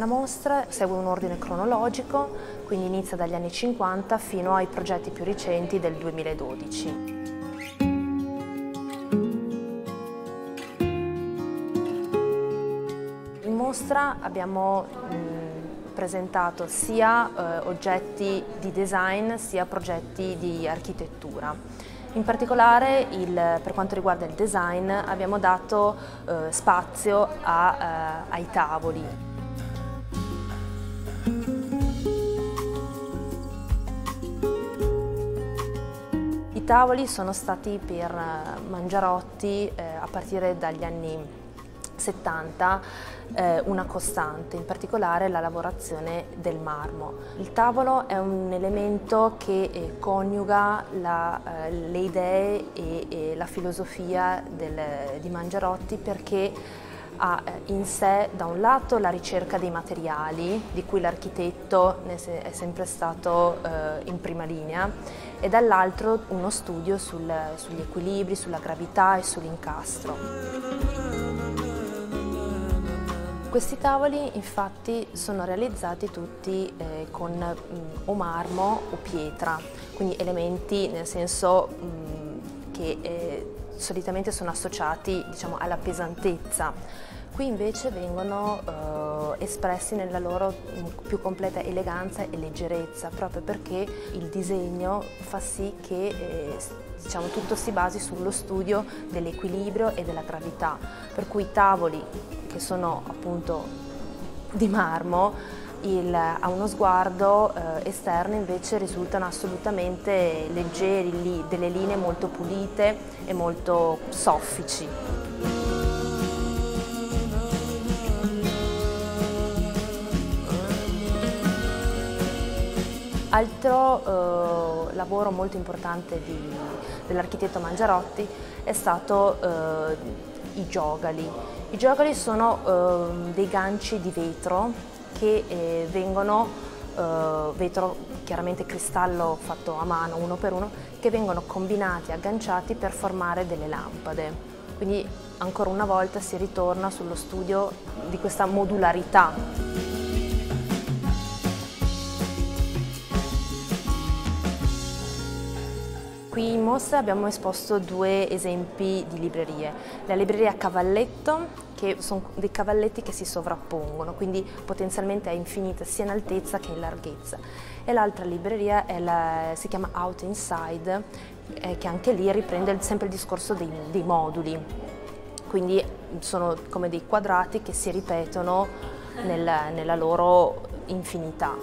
La mostra segue un ordine cronologico, quindi inizia dagli anni 50 fino ai progetti più recenti del 2012. In mostra abbiamo presentato sia oggetti di design sia progetti di architettura. In particolare, per quanto riguarda il design, abbiamo dato spazio ai tavoli. I tavoli sono stati per Mangiarotti, a partire dagli anni 70, una costante, in particolare la lavorazione del marmo. Il tavolo è un elemento che coniuga le idee e la filosofia di Mangiarotti, perché ha in sé da un lato la ricerca dei materiali, di cui l'architetto è sempre stato in prima linea, e dall'altro uno studio sugli equilibri, sulla gravità e sull'incastro. Questi tavoli infatti sono realizzati tutti con o marmo o pietra, quindi elementi nel senso che solitamente sono associati, diciamo, alla pesantezza. Qui invece vengono espressi nella loro più completa eleganza e leggerezza, proprio perché il disegno fa sì che diciamo, tutto si basi sullo studio dell'equilibrio e della gravità, per cui i tavoli che sono appunto di marmo, a uno sguardo esterno invece risultano assolutamente leggeri, delle linee molto pulite e molto soffici. Altro lavoro molto importante dell'architetto Mangiarotti è stato i giogali. I giogali sono dei ganci di vetro che vetro chiaramente cristallo fatto a mano uno per uno, che vengono combinati, agganciati per formare delle lampade. Quindi ancora una volta si ritorna sullo studio di questa modularità. Qui in mostra abbiamo esposto due esempi di librerie. La libreria a cavalletto, che sono dei cavalletti che si sovrappongono, quindi potenzialmente è infinita sia in altezza che in larghezza. E l'altra libreria si chiama Out Inside, che anche lì riprende sempre il discorso dei moduli. Quindi sono come dei quadrati che si ripetono nella loro infinità.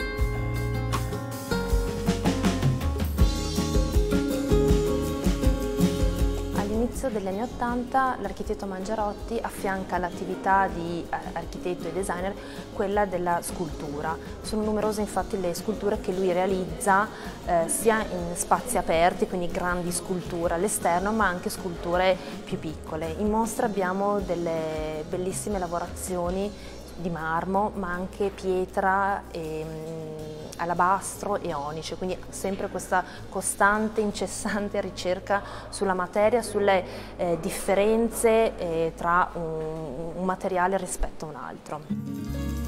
All'inizio degli anni 80 l'architetto Mangiarotti affianca all'attività di architetto e designer quella della scultura. Sono numerose infatti le sculture che lui realizza sia in spazi aperti, quindi grandi sculture all'esterno, ma anche sculture più piccole. In mostra abbiamo delle bellissime lavorazioni di marmo, ma anche pietra, alabastro e onice, quindi sempre questa costante, incessante ricerca sulla materia, sulle differenze tra un materiale rispetto a un altro.